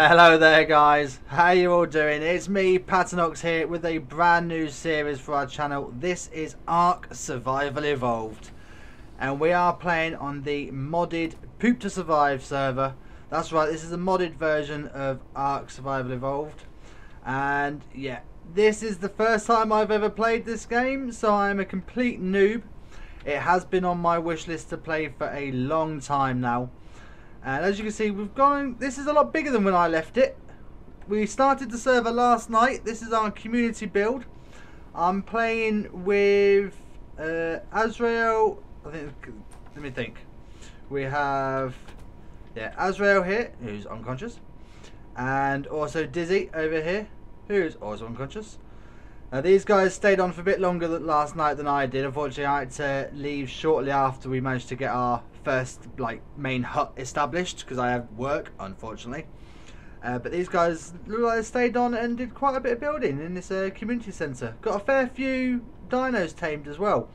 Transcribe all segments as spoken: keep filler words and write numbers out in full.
Hello there guys, how you all doing? It's me, PaternoX, here with a brand new series for our channel. This is Ark Survival Evolved, and we are playing on the modded Poop to Survive server. That's right, this is a modded version of Ark Survival Evolved, and yeah, this is the first time I've ever played this game, so I'm a complete noob. It has been on my wish list to play for a long time now. And as you can see, we've gone. This is a lot bigger than when I left it. We started the server last night. This is our community build. I'm playing with uh, Azrael. I think. Let me think. We have yeah, Azrael here, who's unconscious, and also Dizzy over here, who's also unconscious. Now these guys stayed on for a bit longer than last night than I did. Unfortunately, I had to leave shortly after we managed to get our first like main hut established because I have work, unfortunately. Uh, but these guys look like they stayed on and did quite a bit of building in this uh, community centre. Got a fair few dinos tamed as well.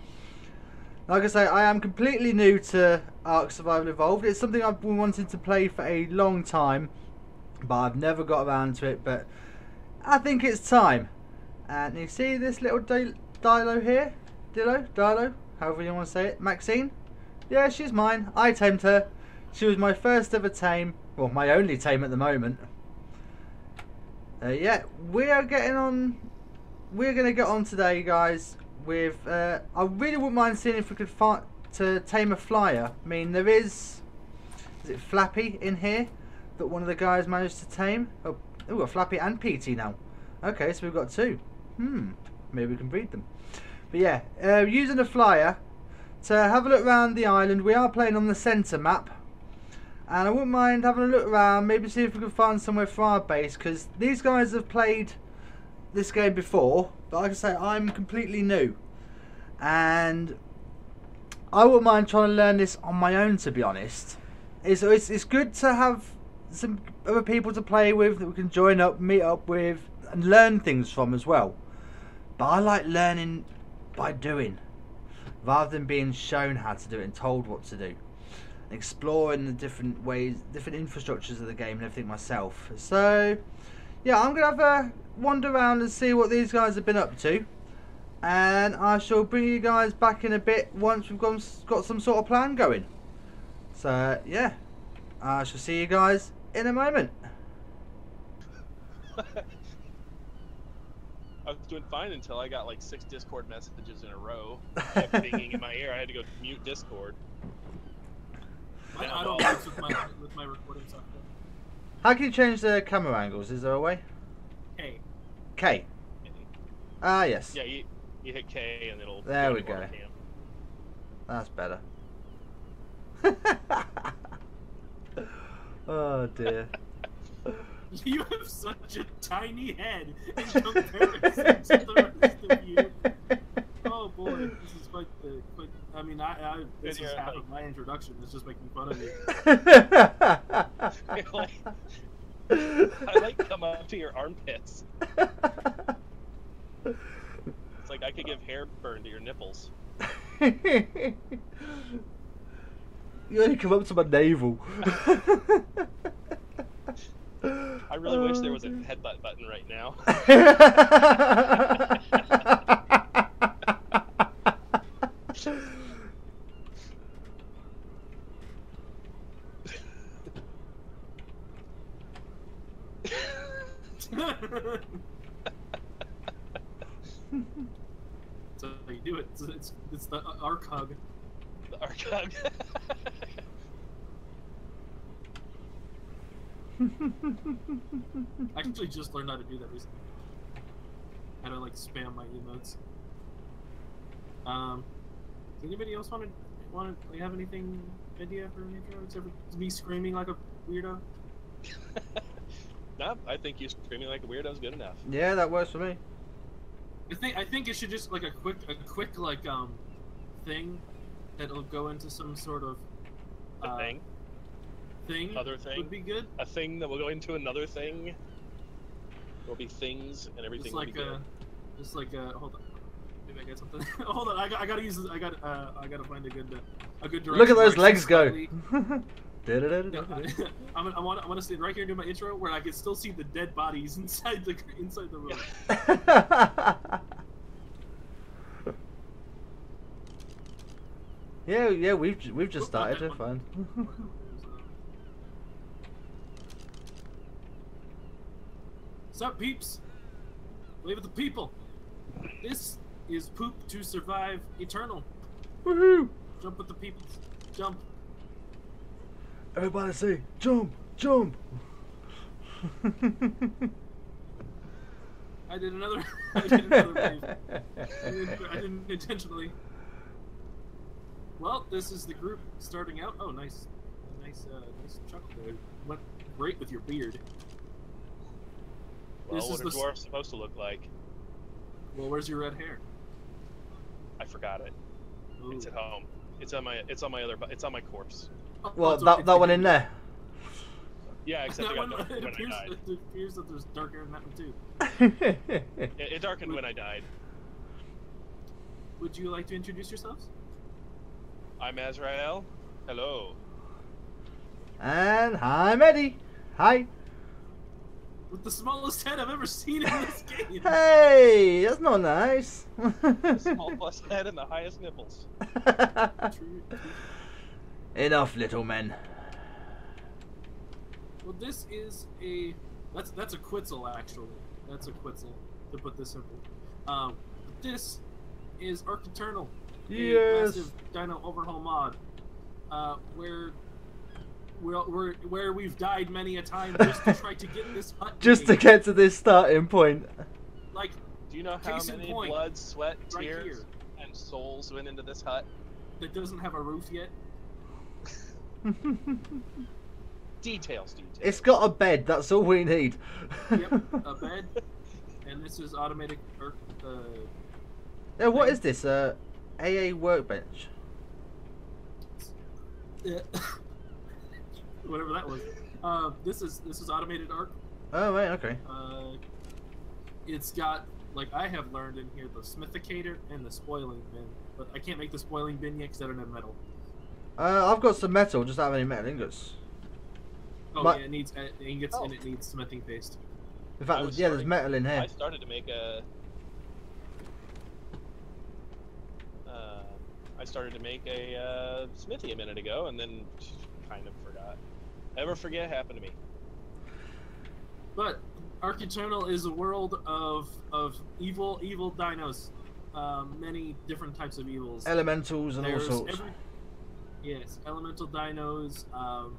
Like I say, I am completely new to Ark Survival Evolved. It's something I've been wanting to play for a long time, but I've never got around to it. But I think it's time. And you see this little Dilo here? Dilo? Dilo? However you want to say it. Maxine? Yeah, she's mine. I tamed her. She was my first ever tame. Well, my only tame at the moment. Uh, yeah, we are getting on. We're going to get on today, guys. With uh, I really wouldn't mind seeing if we could fight to tame a flyer. I mean, there is... Is it Flappy in here that one of the guys managed to tame? Oh, ooh, a Flappy and P T now. Okay, so we've got two. Hmm, maybe we can breed them. But yeah, uh, using a flyer to have a look around the island. We are playing on the centre map, and I wouldn't mind having a look around, maybe see if we can find somewhere for our base, because these guys have played this game before, but like I say, I'm completely new, and I wouldn't mind trying to learn this on my own, to be honest. It's, it's, it's good to have some other people to play with that we can join up, meet up with, and learn things from as well. But I like learning by doing, rather than being shown how to do it and told what to do. Exploring the different ways, different infrastructures of the game and everything myself. So yeah, I'm going to have a wander around and see what these guys have been up to. And I shall bring you guys back in a bit once we've got, got some sort of plan going. So yeah, I shall see you guys in a moment. I was doing fine until I got like six Discord messages in a row, binging in my ear. I had to go mute Discord. I auto works with my, with my recording software. How can you change the camera angles? Is there a way? K. K. Ah, uh, yes. Yeah, you, you hit K and it'll. There we go. That's better. Oh dear. You have such a tiny head in comparison to the rest of you. Oh boy, this is like the. Like, I mean, I, I this is half of my introduction. It's just making fun of me. I like come up to your armpits. It's like I could give hair burn to your nipples. You only come up to my navel. I really wish there was a headbutt button right now. So you do it. It's, it's, it's the arc hug. The arc hug. I actually just learned how to do that recently. How to like spam my emotes. Um, does anybody else want to want to like, have anything idea for an intro except for me screaming like a weirdo? No, I think you screaming like a weirdo is good enough. Yeah, that works for me. I think I think it should just like a quick a quick like um thing that'll go into some sort of uh, thing. Thing another thing would be good. A thing that will go into another thing. There'll be things and everything. Just like will be a, good. just like a. Hold on, maybe I got something. Hold on, I got, I gotta use. This. I got. Uh, I gotta find a good. Uh, a good direction. Look at those legs go. No, I, I want I want to sit right here and do my intro where I can still see the dead bodies inside the inside the room. yeah, yeah, we've we've just started. We're fine. What's up, peeps? Leave it to people. This is Poop to Survive Eternal. Woohoo! Jump with the people. Jump. Everybody say, jump, jump! I did another, I did another wave. I didn't, I didn't intentionally. Well, this is the group starting out. Oh, nice. Nice, uh, nice chuckle there. Went great with your beard. Well, this what is a the... dwarf's supposed to look like. Well, where's your red hair? I forgot it. Ooh. It's at home. It's on my, it's on my other, it's on my corpse. Oh, well, that, right. that one in there. Yeah, except that one, dark it, when appears, I died. It appears that there's dark hair in that one too. it, it darkened would, when I died. Would you like to introduce yourselves? I'm Azrael. Hello. And I'm Eddie. Hi. With the smallest head I've ever seen in this game. Hey, that's not nice. The smallest head and the highest nipples. True. Enough, little men. Well, this is a that's that's a quetzal actually. That's a quetzal to put this simple. Um, this is Ark Eternal, yes. A massive Dino Overhaul mod, uh, where where where where we've died many a time just to try to get this hut. Just to get to this starting point. Like, do you know how many point, blood, sweat, right tears, here. and souls went into this hut that doesn't have a roof yet? details, details. It's got a bed. That's all we need. Yep, a bed. And this is automatic. Earth, uh, yeah, what thing. is this? Uh, A A workbench. Yeah. Whatever that was. Uh, this is this is automated Ark. Oh right, okay. Uh, it's got like I have learned in here the smithicator and the spoiling bin, but I can't make the spoiling bin yet because I don't have metal. Uh, I've got some metal, just not any metal ingots. Oh My... yeah, it needs ingots oh. and it needs cementing paste. In fact, there's, yeah, starting, there's metal in here. I started to make a. Uh, I started to make a uh, smithy a minute ago, and then kind of forgot. Ever forget happened to me. But Ark Eternal is a world of of evil, evil dinos. Uh, many different types of evils. Elementals and there's all sorts. Every... Yes, elemental dinos, um,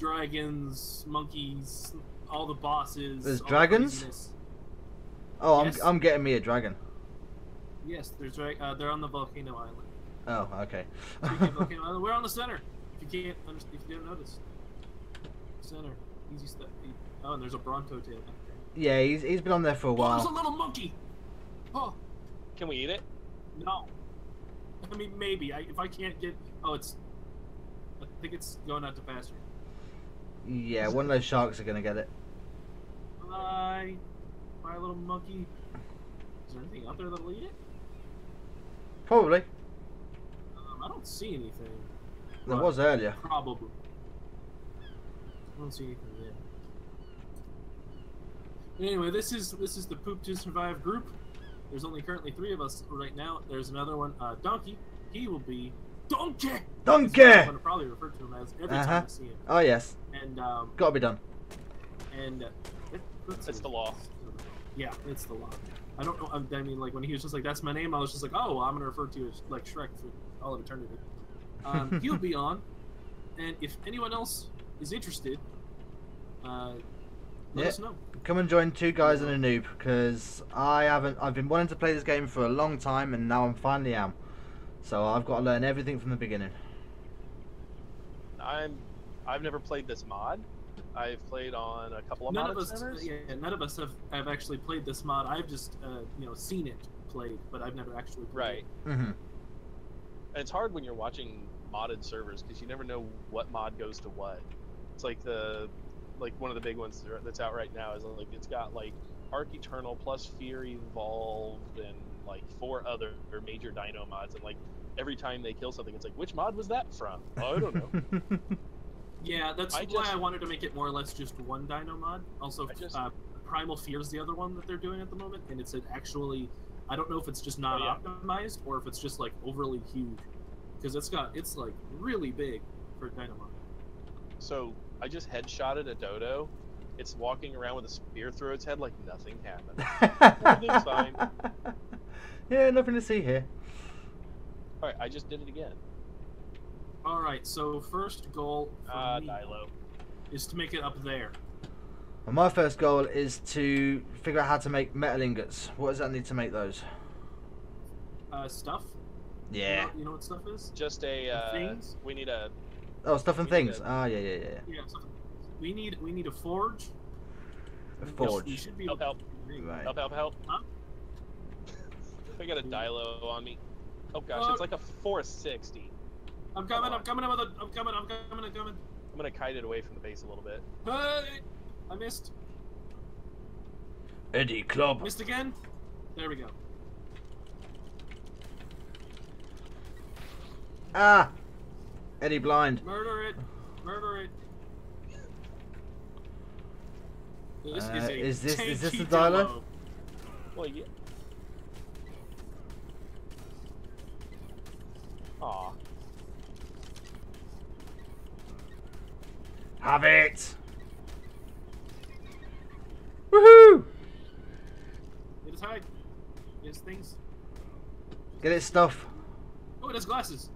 dragons, monkeys, all the bosses. There's dragons? The oh, yes. I'm I'm getting me a dragon. Yes, there's uh, they're on the volcano island. Oh, okay. volcano island. We're on the center. If you can't understand, if you didn't notice, center, easy stuff. Oh, and there's a bronco tail. Yeah, he's he's been on there for a while. Oh, there's a little monkey. Oh, can we eat it? No. I mean, maybe. I, if I can't get... Oh, it's... I think it's going out to pasture. Yeah, one of those sharks are going to get it. Bye. Bye, little monkey. Is there anything out there that'll eat it? Probably. Um, I don't see anything. There but was earlier. Probably. I don't see anything there. But anyway, this is, this is the Poop to Survive group. There's only currently three of us right now. There's another one, uh, Donkey. He will be Donkey. Donkey. I'm gonna probably refer to him as every uh-huh. time I see him. Oh yes. And um, gotta be done. And uh, it, it's, it's the law. Yeah, it's the law. I don't know. I mean, like when he was just like, "That's my name," I was just like, "Oh, well, I'm gonna refer to you as like Shrek for all of eternity." Um, he'll be on. And if anyone else is interested, uh. Let yeah. us know. Come and join two guys and a noob, because I haven't. I've been wanting to play this game for a long time, and now I'm finally am. So I've got to learn everything from the beginning. I'm. I've never played this mod. I've played on a couple of none mod of us, yeah, none of us have, have actually played this mod. I've just uh, you know seen it played, but I've never actually played right. It. Mm-hmm. And it's hard when you're watching modded servers because you never know what mod goes to what. It's like the. Like one of the big ones that's out right now is like it's got like Ark Eternal plus Fear Evolved and like four other major dino mods and like every time they kill something, it's like, which mod was that from? Oh, I don't know. Yeah, that's I why just, I wanted to make it more or less just one dino mod. Also, just, uh, Primal Fear is the other one that they're doing at the moment, and it's an actually, I don't know if it's just not oh, yeah. optimized or if it's just like overly huge, because it's got, it's like really big for dino mod. So I just headshotted a dodo. It's walking around with a spear through its head like nothing happened. Everything's fine. Yeah, nothing to see here. All right, I just did it again. All right, so first goal for uh, me Dilo. is to make it up there. Well, my first goal is to figure out how to make metal ingots. What does that need to make those? Uh, stuff. Yeah. You know, you know what stuff is? Just a. Uh, things. We need a. Oh, stuff and things. Ah, oh, yeah, yeah, yeah. Yeah. So we need we need a forge. A forge. We should be help, help. Right. help, help, help, help. Huh? I got a Dilo on me. Oh gosh, oh. It's like a four sixty. I'm coming, I'm coming, I'm coming, I'm coming, I'm coming, I'm coming. I'm gonna kite it away from the base a little bit. Hey, I missed. Eddie Club. Missed again? There we go. Ah! Eddie blind. Murder it. Murder it. This uh, is, a is this is this the Dilo? Well, yeah. Aw. Have it! Woohoo! It is hide. It is things. Get its stuff. Oh, it has glasses.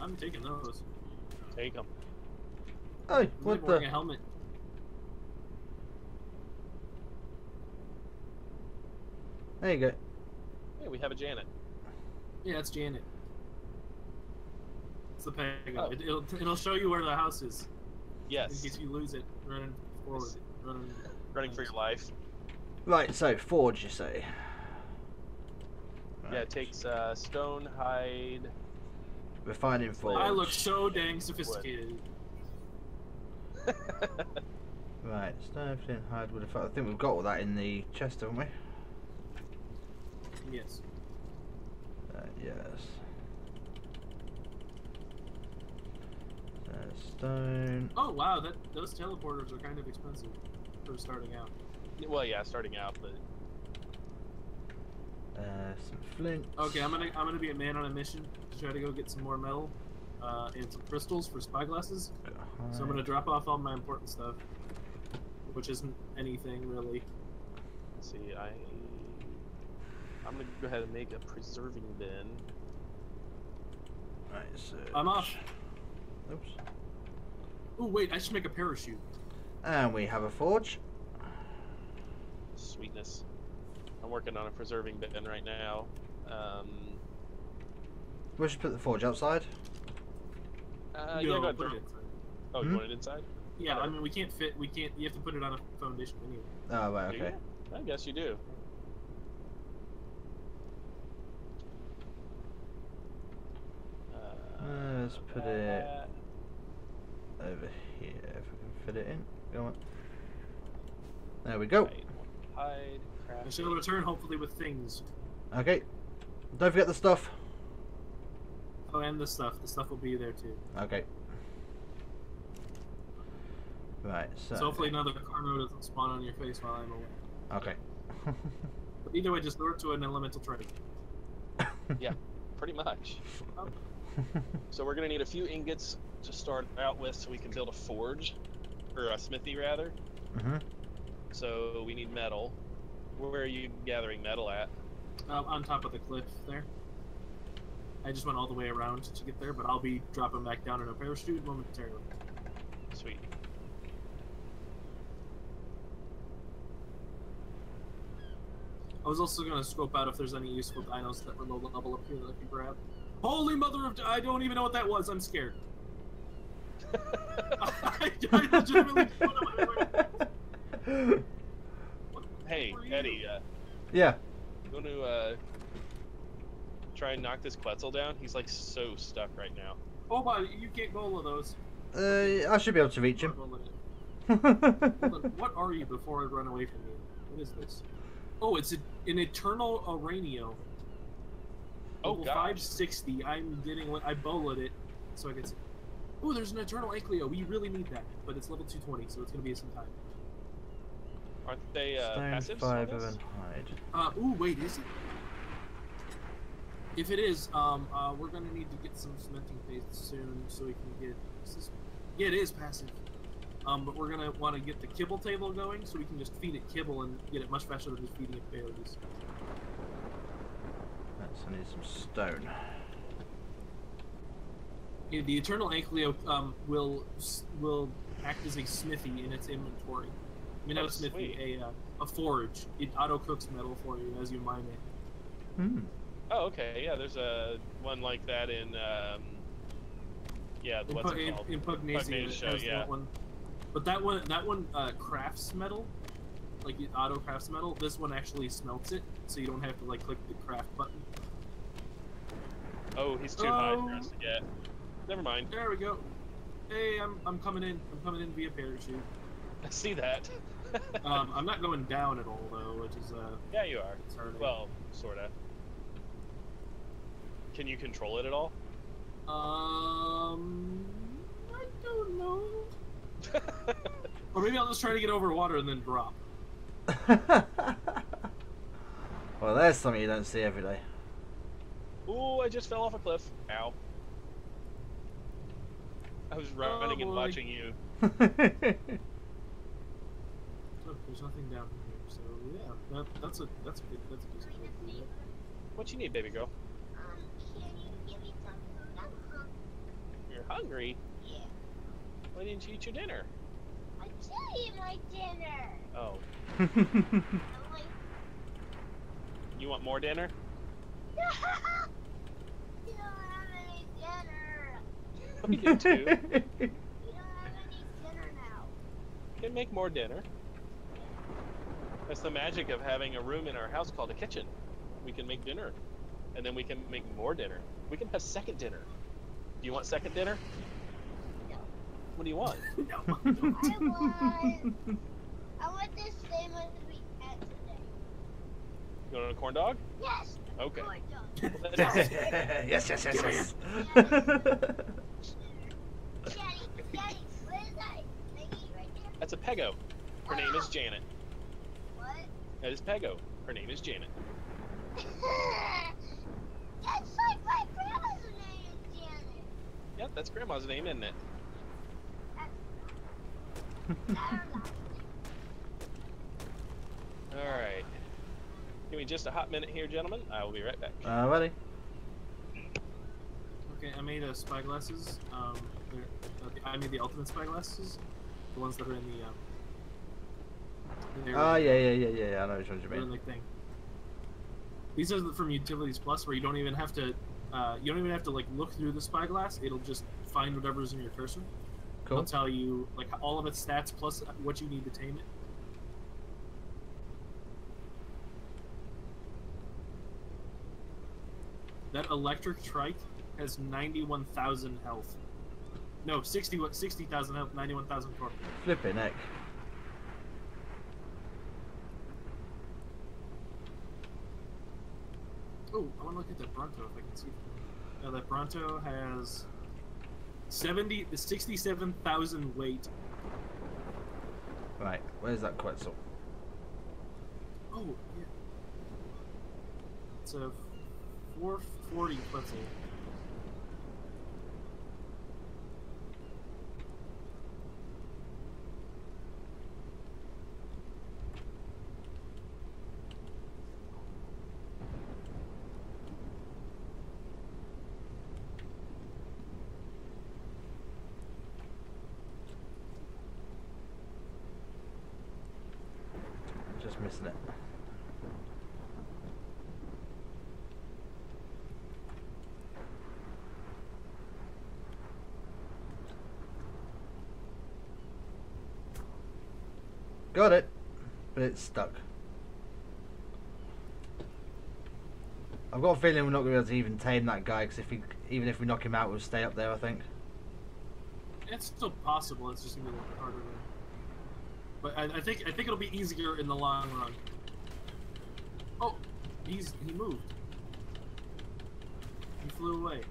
I'm taking those. Take them. Oh, hey, what the? A helmet. There you go. Hey, we have a Janet. Yeah, it's Janet. It's the peg. Oh. It, it'll, it'll show you where the house is. Yes. In case you lose it, running forward. Running, running for your life. Right, so, forge, you say. Right. Yeah, it takes uh, stone, hide. Refining forge. I look so dang sophisticated. Right, stone, hide, wood, I think we've got all that in the chest, haven't we? Yes. Uh, yes. Stone. Oh wow, that those teleporters are kind of expensive for starting out. Well, yeah, starting out, but uh, some flint. Okay, I'm gonna I'm gonna be a man on a mission to try to go get some more metal uh, and some crystals for spyglasses. Right. So I'm gonna drop off all my important stuff, which isn't anything really. Let's see, I I'm gonna go ahead and make a preserving bin. All right, so I'm off. Oops. Oh wait, I should make a parachute. And we have a forge. Sweetness. I'm working on a preserving bin right now. Um, we should put the forge outside. Uh, no, yeah, go ahead, put it inside. Oh, hmm? You want it inside? Yeah, whatever. I mean we can't fit. We can't. You have to put it on a foundation anyway. Oh right, okay. I guess you do. Uh, let's put uh, it. Over here, if we can fit it in. Go on. There we go. Hide, hide, craft. I shall return hopefully with things. Okay. Don't forget the stuff. Oh, and the stuff. The stuff will be there too. Okay. Right, so. So hopefully another carno doesn't spawn on your face while I'm away. Okay. But either way, just lure it to an elemental trait. Yeah, pretty much. Oh. So we're going to need a few ingots to start out with so we can build a forge, or a smithy rather. Mm-hmm. So we need metal. Where are you gathering metal at? Um, on top of the cliff there. I just went all the way around to get there, but I'll be dropping back down in a parachute momentarily. Sweet. I was also going to scope out if there's any useful dinos that were low level up here that I can grab. Holy mother of... I don't even know what that was. I'm scared. I, I legitimately don't know what I Hey, Eddie. Uh, yeah. You want to uh, try and knock this Quetzal down? He's like so stuck right now. Oh, wow. You can't go all of those. Uh, I should be able to reach him. What are you before I run away from you? What is this? Oh, it's a, an Eternal Aranio. Oh, God. five sixty. I'm getting what I boloed it so I can see. Ooh, there's an Eternal Ankleo. We really need that, but it's level two twenty, so it's going to be some time. Aren't they uh, passives? Five event hide. Uh, ooh, wait, is it? If it is, um, uh, we're going to need to get some cementing paste soon so we can get... Is this... Yeah, it is passive. Um, but we're going to want to get the kibble table going so we can just feed it kibble and get it much faster than just feeding it berries. That's, I need some stone. Yeah, the Eternal Ankleo um, will will act as a smithy in its inventory. I mean, not oh, a smithy, sweet. a uh, a forge. It auto cooks metal for you as you mine it. Hmm. Oh, okay. Yeah, there's a one like that in um, yeah, the what's it called? Impugnacia. Yeah. That one. But that one, that one uh, crafts metal, like it auto crafts metal. This one actually smelts it, so you don't have to like click the craft button. Oh, he's too oh. high for us to get. Never mind. There we go. Hey, I'm I'm coming in. I'm coming in via parachute. I see that. um, I'm not going down at all though, which is uh. Yeah, you are. Concerning. Well, sorta. Can you control it at all? Um, I don't know. Or maybe I'll just try to get over water and then drop. Well, there's something you don't see every day. Ooh, I just fell off a cliff. Ow. I was running oh, and watching you. Look, there's nothing down here, so yeah, that, that's a that's a good that's a good situation. What you need, baby girl? Um, can you give me some food? I'm hungry. You're hungry? Yeah. Why didn't you eat your dinner? I did eat my dinner. Oh. I'm like... You want more dinner? No. You don't have any dinner. We do too. We don't have any dinner now. We can make more dinner. That's the magic of having a room in our house called a kitchen. We can make dinner. And then we can make more dinner. We can have second dinner. Do you want second dinner? No. What do you want? No. I want... I want this same as we had today. You want a corn dog? Yes! Okay. Corn dog. Well, yes, yes, yes, yes, yes. Daddy, Daddy, what is that? Peggy right there? That's a Pego. Her name is Janet. What? That is Pego. Her name is Janet. That's like my grandma's name is Janet. Yep, that's grandma's name, isn't it? Alright. Give me just a hot minute here, gentlemen. I will be right back. Alrighty. Okay, I made uh, spyglasses. Um, uh, I made the ultimate spyglasses, the ones that are in the. Um, oh yeah, yeah, yeah, yeah, yeah. I know which ones you mean. Thing. These are from Utilities Plus, where you don't even have to, uh, you don't even have to like look through the spyglass. It'll just find whatever's in your cursor. Cool. It'll tell you like all of its stats plus what you need to tame it. That electric trike has ninety-one thousand health. No, sixty thousand sixty, health, ninety-one thousand torque. Flippin' heck. Oh, I want to look at that Bronto if I can see it. Now that Bronto has sixty-seven thousand weight. Right, where's that Quetzal? Oh, yeah. It's a four forty Quetzal. Missing it. Got it, but it's stuck. I've got a feeling we're not going to be able to even tame that guy, because if we, even if we knock him out, we'll stay up there. I think. It's still possible. It's just going to be a little harder. But I, I think I think it'll be easier in the long run. Oh, he's he moved. He flew away.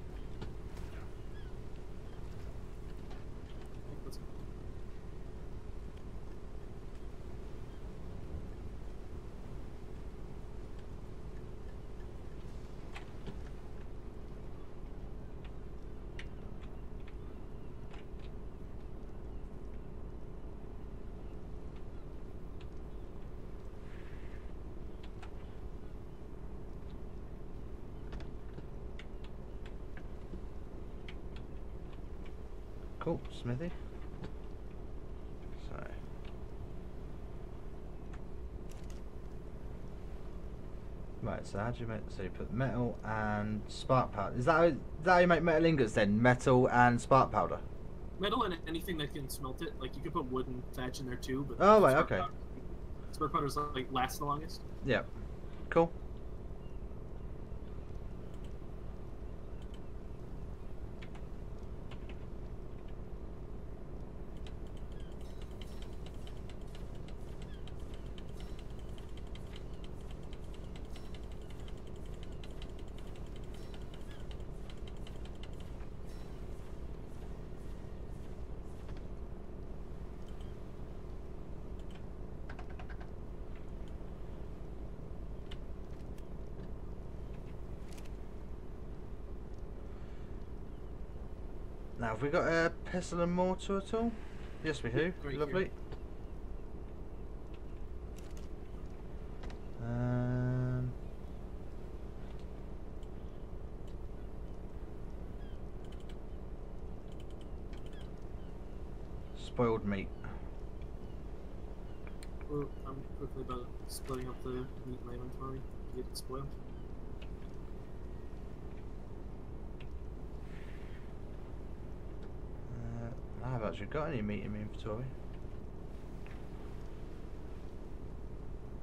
Oh, Smithy. Sorry. Right, so how do you make, so you put metal and spark powder. Is that how, is that how you make metal ingots then? Metal and spark powder? Metal and anything that can smelt it. Like you could put wood and thatch in there too, but oh, right, okay. Powder, spark powder's like lasts the longest. Yeah. Cool. Now, have we got a pestle and mortar at all? Yes, we do. Right Lovely. Um, spoiled meat. Well, I'm quickly about splitting up the meat in my inventory to get it spoiled. I haven't actually got any meat in my inventory.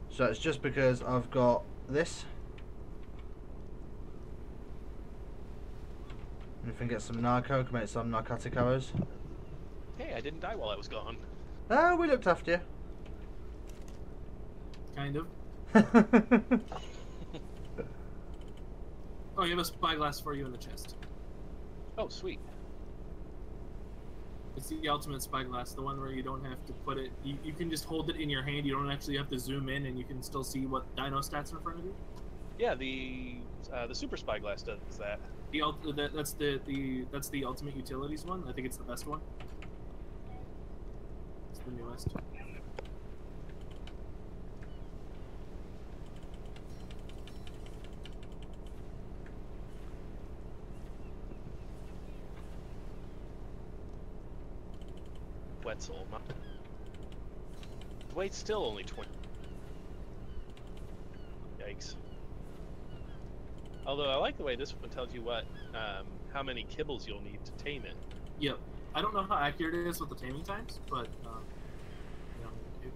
So it's just because I've got this. And if I can get some narco, I can make some narcotic arrows. Hey, I didn't die while I was gone. Oh, we looked after you. Kind of. Oh, you have a spyglass for you in the chest. Oh, sweet. It's the ultimate spyglass, the one where you don't have to put it, you, you can just hold it in your hand, you don't actually have to zoom in, and you can still see what dino stats are in front of you. Yeah, the uh, the super spyglass does that. The that, that's the the that's the ultimate utilities one. I think it's the best one. It's the newest. Wetzel. The weight's still only twenty. Yikes. Although I like the way this one tells you what, um, how many kibbles you'll need to tame it. Yep. I don't know how accurate it is with the taming times, but um,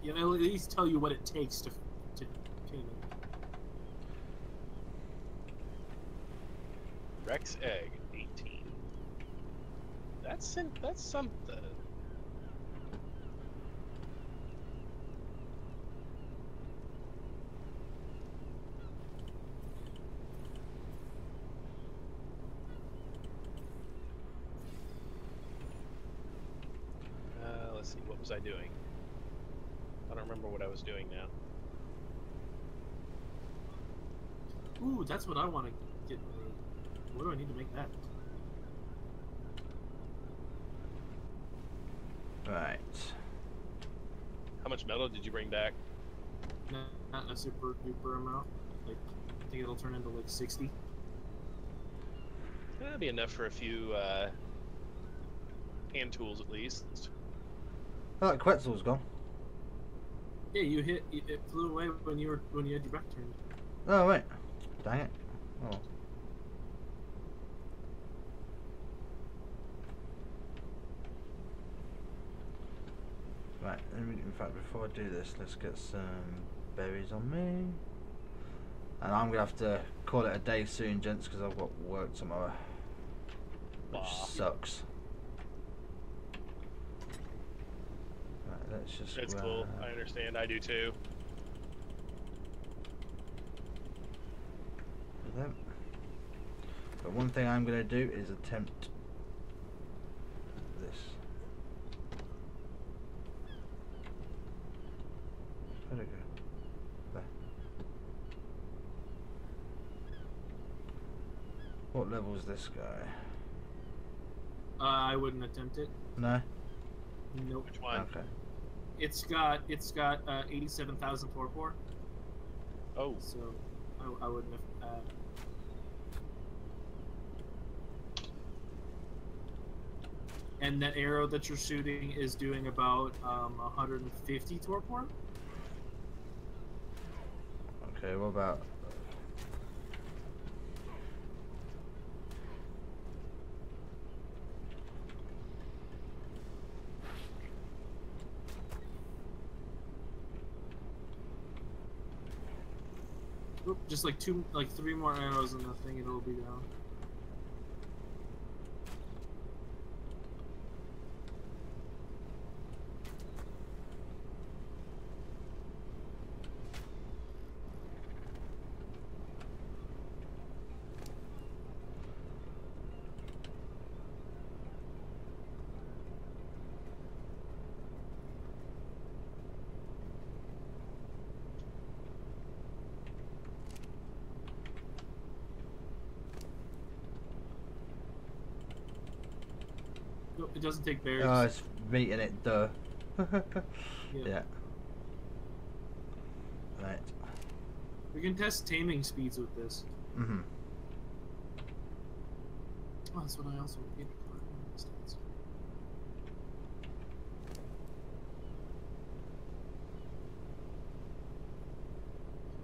you know, it'll at least tell you what it takes to, to tame it. Rex egg, eighteen. That's in, that's something. I doing? I don't remember what I was doing now. Ooh, that's what I want to get. What do I need to make that? Right. How much metal did you bring back? Not, not a super duper amount. Like, I think it'll turn into like sixty. That'd be enough for a few uh, hand tools at least. Oh, that Quetzal's gone. Yeah, you hit. It flew away when you were when you had your back turned. Oh wait, dang it! Oh. Right. In fact, before I do this, let's get some berries on me. And I'm gonna have to call it a day soon, gents, because I've got work tomorrow, which Aww. sucks. That's just That's cool. I understand. I do too. But one thing I'm going to do is attempt this. Where'd it go? There. What level is this guy? Uh, I wouldn't attempt it. No? Nope. Which one? Okay. It's got, it's got uh, eighty-seven thousand torpor. Oh. So I, I wouldn't have... Uh, and that arrow that you're shooting is doing about um, one hundred fifty torpor. Okay, what about... Just like two, like three more arrows in the thing, it'll be down. It doesn't take berries. Oh, it's meat in it, duh. Yeah. Yeah. Right. We can test taming speeds with this. Mm-hmm. Oh, that's what I also need.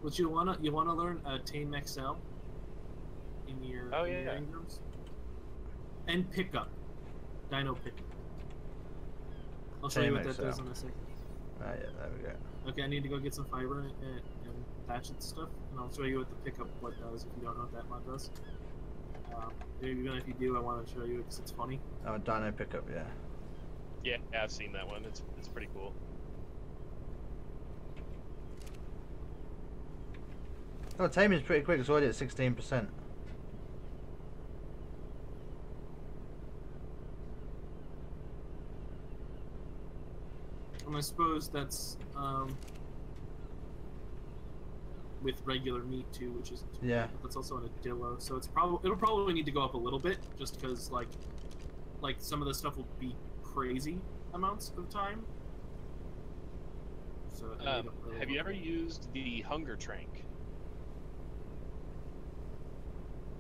What you wanna you wanna learn uh, Tame X L in your oh, in yeah, your yeah. Ingrams. And pickup. Dino Pickup. I'll show Tame you what that X L does in a second. Right, yeah, there we go. Okay, I need to go get some fiber and, and, and patch and stuff, and I'll show you what the pickup what does if you don't know what that mod does. Um, even if you do, I want to show you it because it's funny. Oh, Dino Pickup, yeah. Yeah, I've seen that one. It's it's pretty cool. Oh, taming's pretty quick. It's already at sixteen percent. I suppose that's um, with regular meat too, which is yeah. But that's also an Adillo, so it's probably it'll probably need to go up a little bit just because like like some of the stuff will be crazy amounts of time. So um, really have you ever used the hunger trank?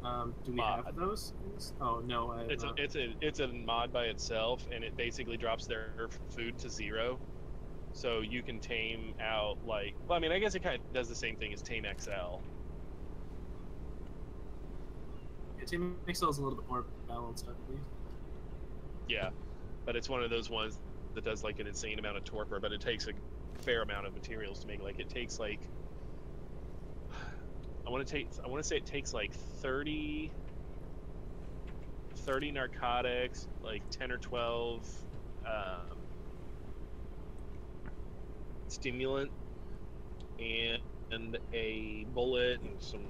Um, do we mod. have those? Oh no, I it's not. a it's a it's a mod by itself, and it basically drops their food to zero, so you can tame out like. Well, I mean, I guess it kind of does the same thing as Tame X L. Yeah, Tame X L is a little bit more balanced, I believe. Yeah, but it's one of those ones that does like an insane amount of torpor, but it takes a fair amount of materials to make. Like it takes like. I want to take. I want to say it takes like thirty, thirty narcotics, like ten or twelve um, stimulant, and, and a bullet and some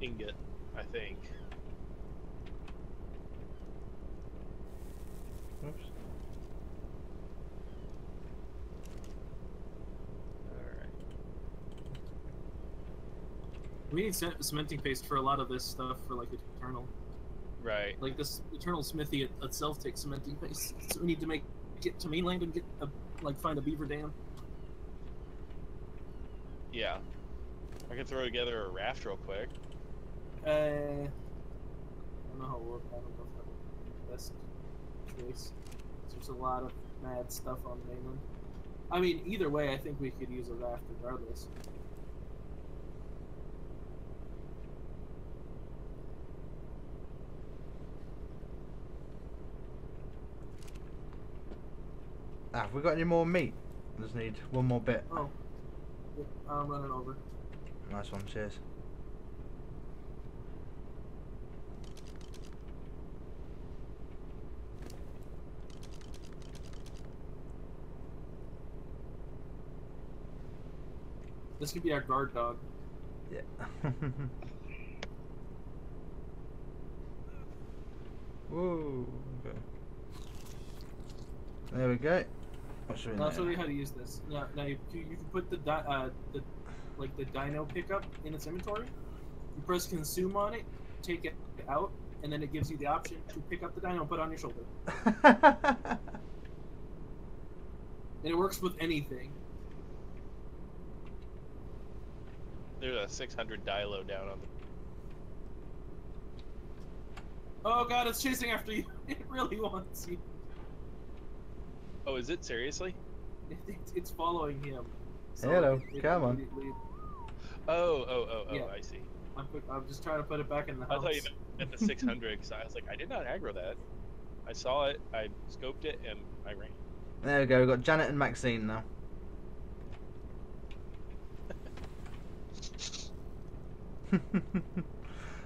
ingot, I think. Oops. We need cementing paste for a lot of this stuff for like Eternal. Right. Like this Eternal Smithy itself takes cementing paste, so we need to make get to mainland and get a, like find a beaver dam. Yeah, I can throw together a raft real quick. Uh, I don't know how it'll work. I don't know if that'll be the best choice. There's a lot of mad stuff on mainland. I mean, either way, I think we could use a raft regardless. Ah, have we got any more meat? I just need one more bit. Oh, I'm running over. Nice one, cheers. This could be our guard dog. Yeah. Whoa. Okay. There we go. I'll show you now. I'll show you how to use this. Now, now you, you can put the di uh, the like the Dino Pickup in its inventory. You press consume on it, take it out, and then it gives you the option to pick up the dino and put it on your shoulder. And it works with anything. There's a six hundred dilo down on the... Oh god, it's chasing after you. It really wants you. Oh, is it? Seriously? It, it's following him. So hello, it, come it on. Immediately... Oh, oh, oh, oh, yeah. I see. I'm, put, I'm just trying to put it back in the house. I thought you meant at the six hundred, because I was like, I did not aggro that. I saw it, I scoped it, and I ran. There we go, we've got Janet and Maxine now.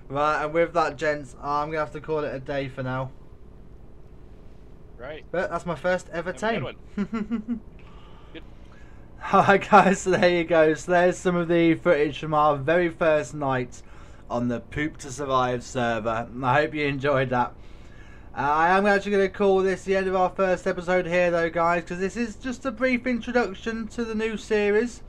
Right, and with that, gents, I'm going to have to call it a day for now. Right. But that's my first ever tame. Alright guys, so there you go. So there's some of the footage from our very first night on the Poop to Survive server. I hope you enjoyed that. Uh, I am actually going to call this the end of our first episode here though, guys, because this is just a brief introduction to the new series.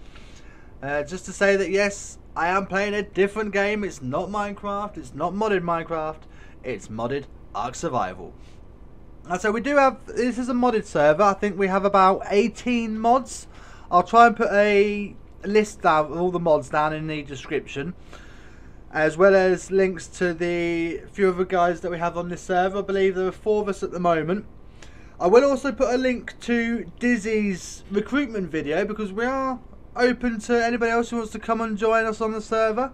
Uh, just to say that yes, I am playing a different game. It's not Minecraft, it's not modded Minecraft, it's modded Ark Survival. And so we do have, this is a modded server, I think we have about eighteen mods. I'll try and put a list down of all the mods down in the description, as well as links to the few other guys that we have on this server. I believe there are four of us at the moment. I will also put a link to Dizzy's recruitment video, because we are open to anybody else who wants to come and join us on the server.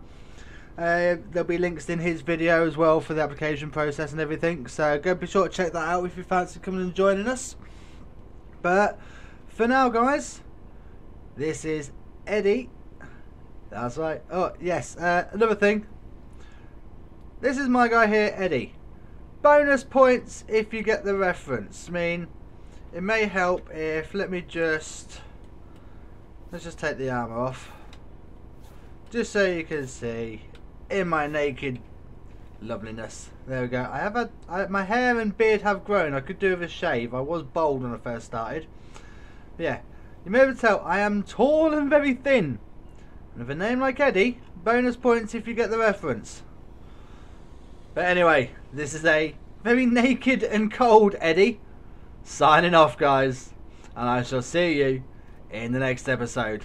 Uh, there'll be links in his video as well for the application process and everything, so go be sure to check that out if you fancy coming and joining us. But for now guys, this is Eddie. That's right. Oh, yes. Uh, another thing. This is my guy here, Eddie. Bonus points if you get the reference. I mean, it may help if... Let me just... Let's just take the armor off. Just so you can see. In my naked loveliness. There we go. I have a... I, my hair and beard have grown. I could do with a shave. I was bald when I first started. But yeah. You may be able to tell, I am tall and very thin. And with a name like Eddie, bonus points if you get the reference. But anyway, this is a very naked and cold Eddie signing off, guys. And I shall see you in the next episode.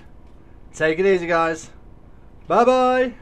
Take it easy, guys. Bye-bye.